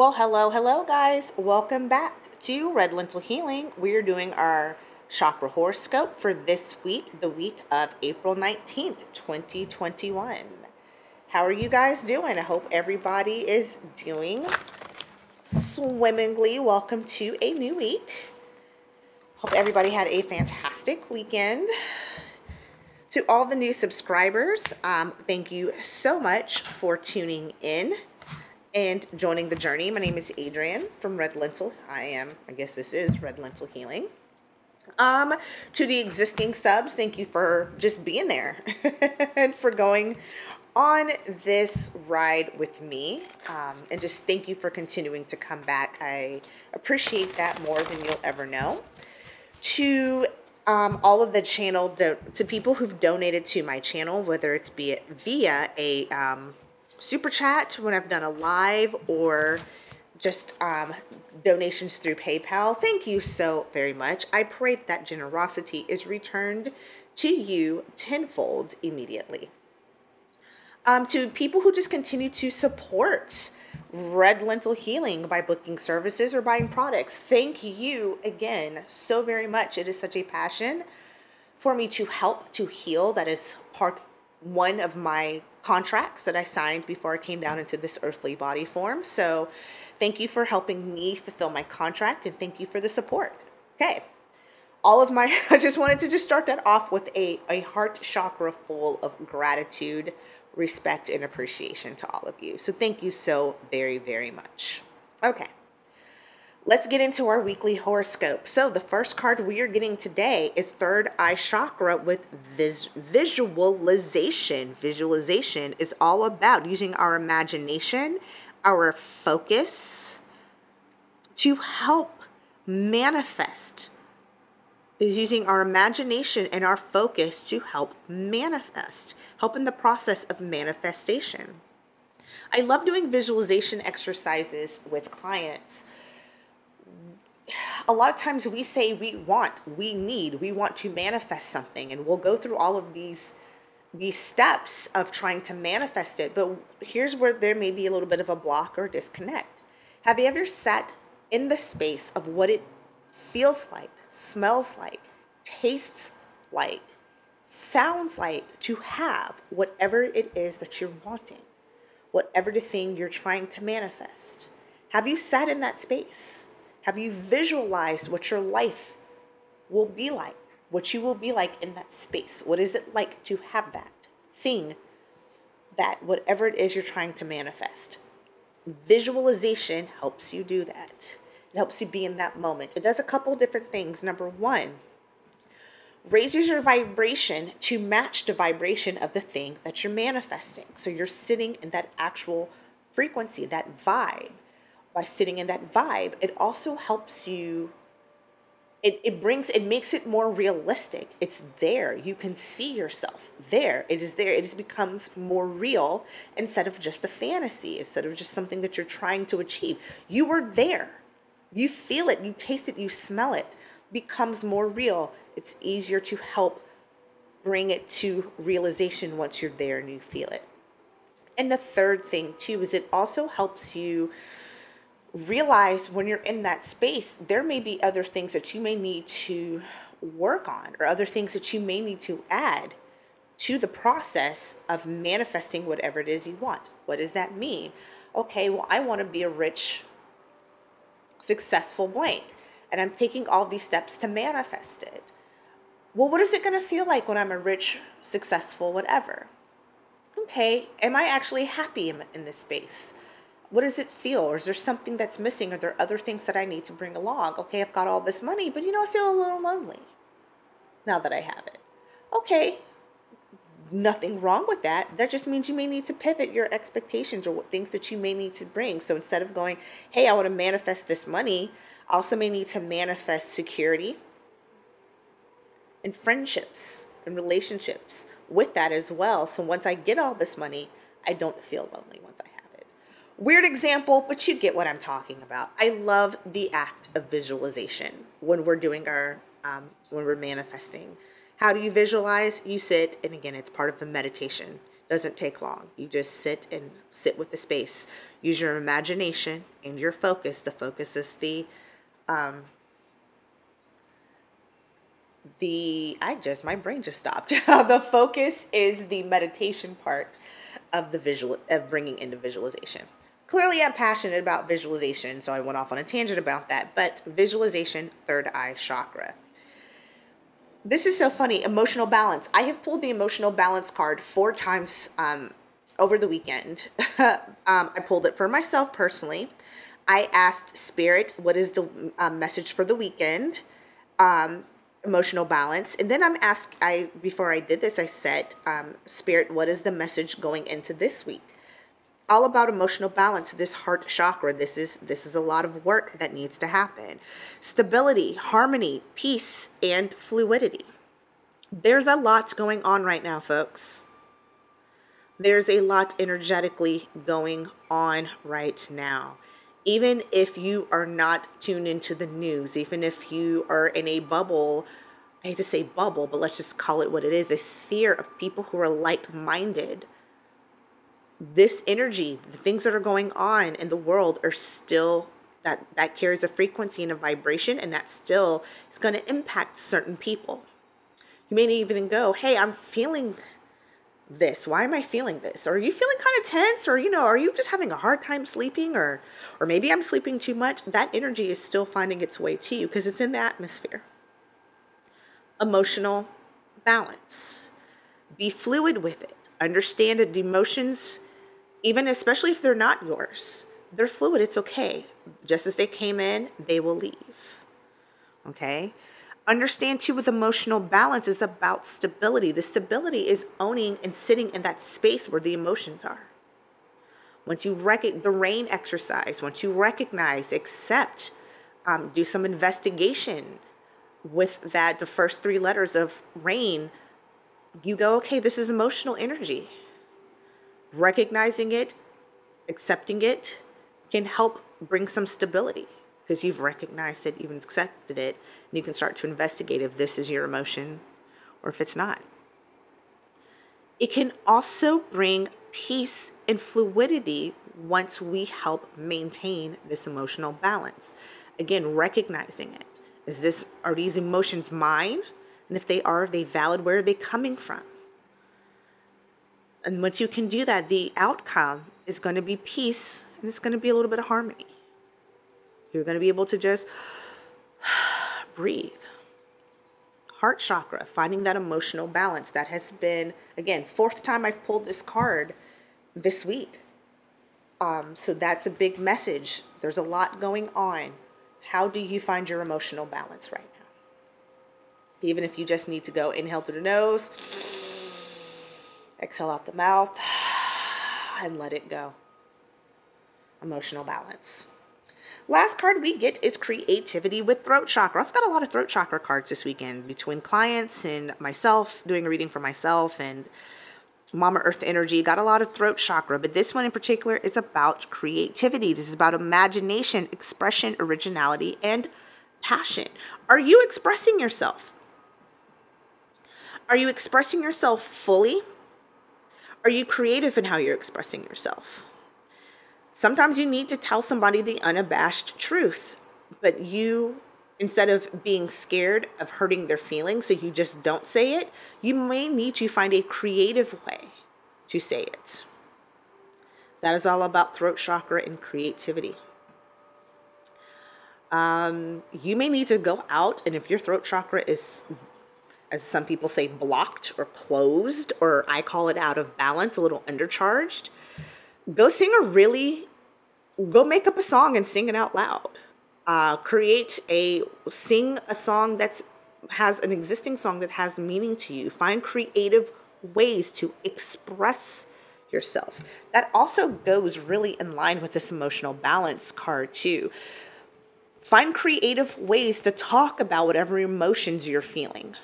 Well, hello guys, welcome back to Red Lentil Healing. We're doing our chakra horoscope for this week, the week of April 19th, 2021. How are you guys doing? I hope everybody is doing swimmingly. Welcome to a new week. Hope everybody had a fantastic weekend. To all the new subscribers, thank you so much for tuning in and joining the journey. My name is Adrian from Red Lentil. I guess this is Red Lentil Healing. To the existing subs, thank you for just being there and for going on this ride with me. And just thank you for continuing to come back. I appreciate that more than you'll ever know. To all of the channel, to people who've donated to my channel, whether it's via a super chat when I've done a live or just donations through PayPal, thank you so very much. I pray that generosity is returned to you tenfold immediately. To people who just continue to support Red Lentil Healing by booking services or buying products, thank you again so very much. It is such a passion for me to help, to heal. That is part one of my contracts that I signed before I came down into this earthly body form. So thank you for helping me fulfill my contract, and thank you for the support. Okay. I just wanted to just start that off with a heart chakra full of gratitude, respect, and appreciation to all of you. So thank you so very, very much. Okay. Let's get into our weekly horoscope. So the first card we are getting today is third eye chakra with visualization. Visualization is all about using our imagination, our focus to help manifest. Is using our imagination and our focus to help manifest, help in the process of manifestation. I love doing visualization exercises with clients. A lot of times we say we want, we need, we want to manifest something, and we'll go through all of these steps of trying to manifest it. But here's where there may be a little bit of a block or disconnect. Have you ever sat in the space of what it feels like, smells like, tastes like, sounds like to have whatever it is that you're wanting, whatever the thing you're trying to manifest? Have you sat in that space? Have you visualized what your life will be like, what you will be like in that space? What is it like to have that thing, that whatever it is you're trying to manifest? Visualization helps you do that. It helps you be in that moment. It does a couple different things. Number one, raises your vibration to match the vibration of the thing that you're manifesting. So you're sitting in that actual frequency, that vibe. By sitting in that vibe, it also helps you, it makes it more realistic. It's there. You can see yourself there. It is there. It just becomes more real instead of just a fantasy, instead of just something that you're trying to achieve. You were there. You feel it. You taste it. You smell it. It becomes more real. It's easier to help bring it to realization once you're there and you feel it. And the third thing too is it also helps you realize when you're in that space, there may be other things that you may need to work on or other things that you may need to add to the process of manifesting whatever it is you want. What does that mean? Okay, well, I want to be a rich, successful blank, and I'm taking all these steps to manifest it. Well, what is it going to feel like when I'm a rich, successful, whatever? Okay, am I actually happy in this space? What does it feel? Or is there something that's missing? Are there other things that I need to bring along? Okay, I've got all this money, but you know, I feel a little lonely now that I have it. Okay, nothing wrong with that. That just means you may need to pivot your expectations or what things that you may need to bring. So instead of going, hey, I want to manifest this money, I also may need to manifest security and friendships and relationships with that as well. So once I get all this money, I don't feel lonely once I have it. Weird example, but you get what I'm talking about. I love the act of visualization when we're doing our, when we're manifesting. How do you visualize? You sit, and again, it's part of the meditation. Doesn't take long. You just sit and sit with the space. Use your imagination and your focus. The focus is my brain just stopped. The focus is the meditation part of the visual, of bringing into visualization. Clearly I'm passionate about visualization, so I went off on a tangent about that, but visualization, third eye chakra. This is so funny, emotional balance. I have pulled the emotional balance card 4 times over the weekend. I pulled it for myself personally. I asked Spirit, what is the message for the weekend? Emotional balance. And then before I did this, I said, Spirit, what is the message going into this week? All about emotional balance, this heart chakra. This is a lot of work that needs to happen. Stability, harmony, peace, and fluidity. There's a lot going on right now, folks. There's a lot energetically going on right now. Even if you are not tuned into the news, even if you are in a bubble, I hate to say bubble, but let's just call it what it is, a sphere of people who are like-minded. This energy, the things that are going on in the world are still, that carries a frequency and a vibration, and that still is going to impact certain people. You may even go, hey, I'm feeling this. Why am I feeling this? Or are you feeling kind of tense? Or, are you just having a hard time sleeping? Or maybe I'm sleeping too much. That energy is still finding its way to you because it's in the atmosphere. Emotional balance. Be fluid with it. Understand that emotions, even especially if they're not yours, they're fluid. It's okay. Just as they came in, they will leave. Okay. Understand too, with emotional balance is about stability. The stability is owning and sitting in that space where the emotions are. Once you recognize the RAIN exercise, once you recognize, accept, do some investigation with that, the first 3 letters of RAIN, you go, okay, this is emotional energy. Recognizing it, accepting it can help bring some stability because you've recognized it, you've accepted it, and you can start to investigate if this is your emotion or if it's not. It can also bring peace and fluidity once we help maintain this emotional balance. Again, recognizing it. Are these emotions mine? And if they are they valid? Where are they coming from? And once you can do that, the outcome is going to be peace, and it's going to be a little bit of harmony. You're going to be able to just breathe. Heart chakra, finding that emotional balance. That has been, again, 4th time I've pulled this card this week. So that's a big message. There's a lot going on. How do you find your emotional balance right now? Even if you just need to go inhale through the nose, exhale out the mouth, and let it go. Emotional balance. Last card we get is creativity with throat chakra. I've got a lot of throat chakra cards this weekend between clients and myself, doing a reading for myself, and Mama Earth energy. Got a lot of throat chakra, but this one in particular is about creativity. This is about imagination, expression, originality, and passion. Are you expressing yourself? Are you expressing yourself fully? Are you creative in how you're expressing yourself? Sometimes you need to tell somebody the unabashed truth, but you, instead of being scared of hurting their feelings, so you just don't say it, you may need to find a creative way to say it. That is all about throat chakra and creativity. You may need to go out, and if your throat chakra is, as some people say, blocked or closed, or I call it out of balance, a little undercharged, go make up a song and sing it out loud. Sing a song that has an existing song that has meaning to you. Find creative ways to express yourself. That also goes really in line with this emotional balance card too. Find creative ways to talk about whatever emotions you're feeling.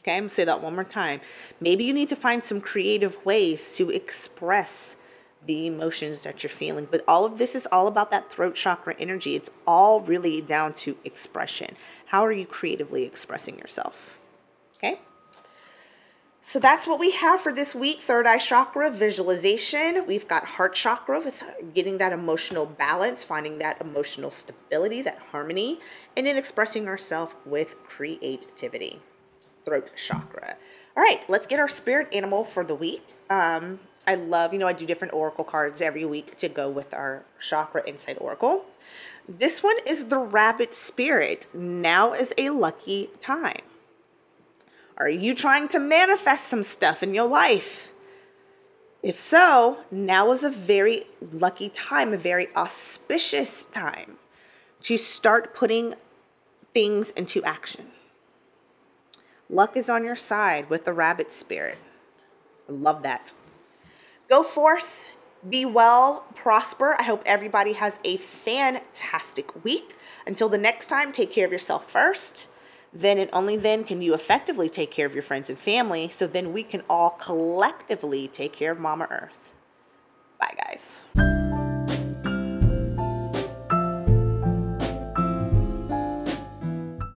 Okay, I'm going to say that one more time. Maybe you need to find some creative ways to express the emotions that you're feeling. But all of this is all about that throat chakra energy. It's all really down to expression. How are you creatively expressing yourself? Okay. So that's what we have for this week. Third eye chakra visualization. We've got heart chakra with getting that emotional balance, finding that emotional stability, that harmony, and then expressing ourselves with creativity. Throat chakra. All right, let's get our spirit animal for the week. I love, I do different oracle cards every week to go with our chakra insight oracle. This one is the rabbit spirit. Now is a lucky time. Are you trying to manifest some stuff in your life? If so, now is a very lucky time, a very auspicious time to start putting things into action. Luck is on your side with the rabbit spirit. I love that. Go forth, be well, prosper. I hope everybody has a fantastic week. Until the next time, take care of yourself first. Then and only then can you effectively take care of your friends and family, so then we can all collectively take care of Mama Earth. Bye, guys.